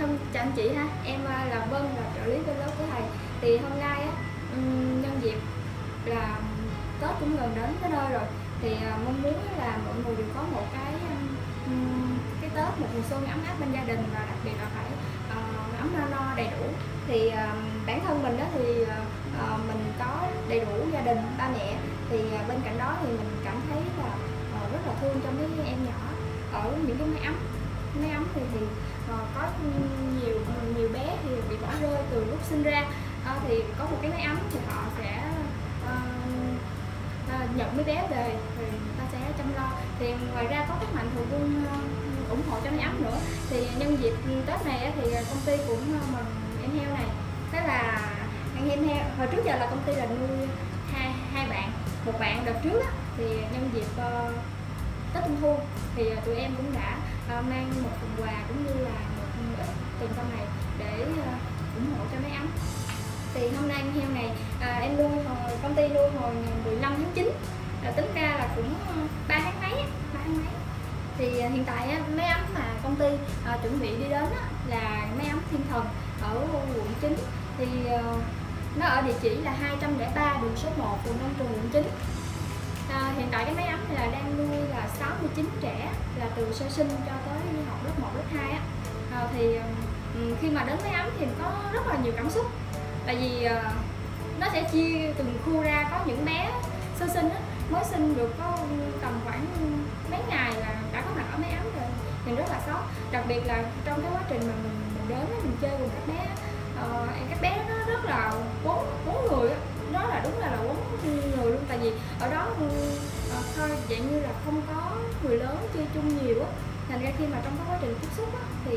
Không chào chị ha, em là Vân, là trợ lý bên lớp của thầy. Thì hôm nay nhân dịp là Tết cũng gần đến tới nơi rồi, thì mong muốn là mọi người đều có một cái Tết, một mùa xuân ấm áp bên gia đình, và đặc biệt là phải ấm no đầy đủ. Thì bản thân mình đó thì mình có đầy đủ gia đình ba mẹ, thì bên cạnh đó thì mình cảm thấy là rất là thương cho mấy em nhỏ ở những cái mái ấm. Mái ấm thì có nhiều bé thì bị bỏ rơi từ lúc sinh ra, thì có một cái mái ấm thì họ sẽ nhận mấy bé về thì người ta sẽ chăm lo. Thì ngoài ra có các mạnh thường quân ủng hộ cho mái ấm nữa. Thì nhân dịp Tết này thì công ty của mình, em heo này, thế là em heo hồi trước giờ là công ty là nuôi hai bạn, một bạn đợt trước á, thì nhân dịp Tết Trung Thu thì tụi em cũng đã mang một phần quà cũng như là một tiền công này để ủng hộ cho mái ấm. Thì hôm nay em heo này em nuôi hồi, công ty nuôi hồi 15/9, tính ra là cũng 3 tháng mấy. Thì hiện tại mái ấm mà công ty chuẩn bị đi đến là mái ấm Thiên Thần ở quận 9. Thì nó ở địa chỉ là 203 đường số 1 phường Đông Trường, quận 9. Hiện tại cái mái ấm là đang nuôi là 69 trẻ, là từ sơ sinh cho tới học lớp 1, lớp 2 á. Thì khi mà đến mái ấm thì có rất là nhiều cảm xúc, tại vì nó sẽ chia từng khu ra. Có những bé sơ sinh á, mới sinh được có tầm khoảng mấy ngày là đã có mặt ở mái ấm rồi, mình rất là sót. Đặc biệt là trong cái quá trình mà mình đến mình chơi cùng các bé, các bé nó rất là bốn người, đó là đúng là bốn người luôn. Tại vì ở đó thôi dạng như là không có người lớn chơi chung nhiều á, thành ra khi mà trong cái quá trình tiếp xúc á, thì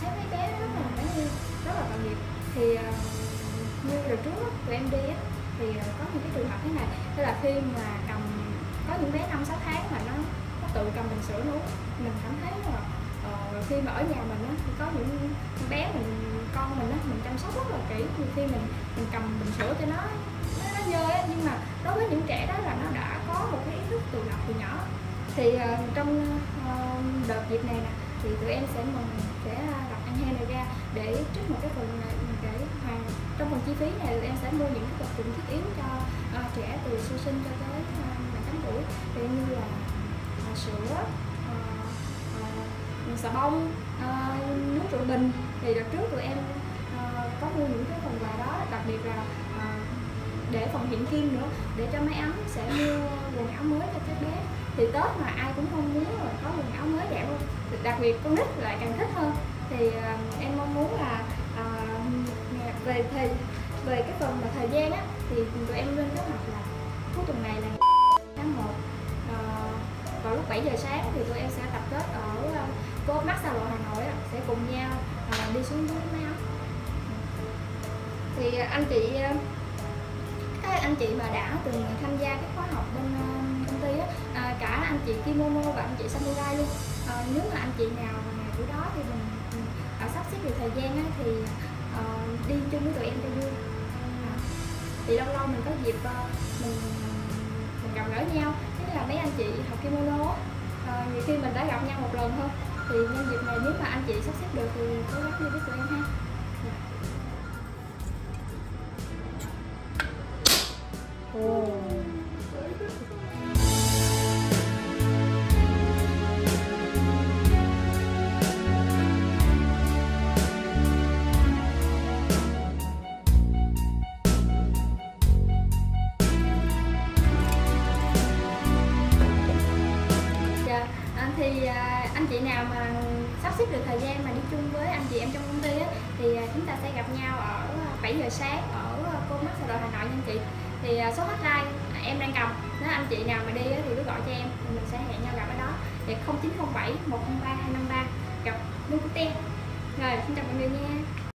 thấy mấy bé rất là tội nghiệp. Thì như đợt trước đó, tụi em đi đó, thì có những cái trường hợp thế này, tức là khi mà cầm, có những bé 5-6 tháng mà nó tự cầm bình sữa uống, mình cảm thấy là khi mà ở nhà mình á, thì có những bé con mình chăm sóc rất là kỹ. Nhiều khi mình cầm bình sữa cho nó nhơi á, nhưng mà đối với những trẻ đó là nó đã có một cái ý thức tự lập từ nhỏ. Thì trong đợt dịp này nè, thì tụi em sẽ đặt anh heo này ra để trích một cái phần này, để hoàn trong phần chi phí này tụi em sẽ mua những cái vật dụng thiết yếu cho trẻ từ sơ sinh cho tới 18 tuổi, để như là sữa, xà bông, nước rửa bình. Thì đợt trước tụi em có mua những cái phần quà đó, đặc biệt là để phòng hiện kim nữa, để cho mái ấm sẽ mua quần áo mới cho các bé. Thì Tết mà ai cũng không muốn là có quần áo mới đẹp luôn, đặc biệt con nít lại càng thích hơn. Thì em mong muốn là về cái phần mà thời gian á, thì tụi em lên kế hoạch là cuối tuần này là tháng 1, vào lúc 7 giờ sáng thì tụi em sẽ tập kết ở Cô Út Mắt Sao Lộ Hà Nội, sẽ cùng nhau đi xuống dưới mái ấm. Thì các anh chị mà đã từng tham gia các khóa học bên công ty á, cả anh chị Kimono và anh chị Samurai luôn. Nếu mà anh chị nào mà ngày buổi đó thì mình sắp xếp được thời gian á, thì đi chung với tụi em cho vui. Thì lâu lâu mình có dịp mình gặp gỡ nhau, tức là mấy anh chị học Kimono nhiều khi mình đã gặp nhau một lần thôi. Thì nhân dịp này nếu mà anh chị sắp xếp được thì cố gắng đi với tụi em ha. Thì anh chị nào mà sắp xếp được thời gian mà đi chung với anh chị em trong công ty á, thì chúng ta sẽ gặp nhau ở 7 giờ sáng ở Cô Mắc Hà Nội, Hà Nội nha anh chị. Thì số hotline em đang cầm, nếu anh chị nào mà đi thì cứ gọi cho em, thì mình sẽ hẹn nhau gặp ở đó. Thì 0907 103 253 gặp Nukute. Rồi, xin chào mọi người nha.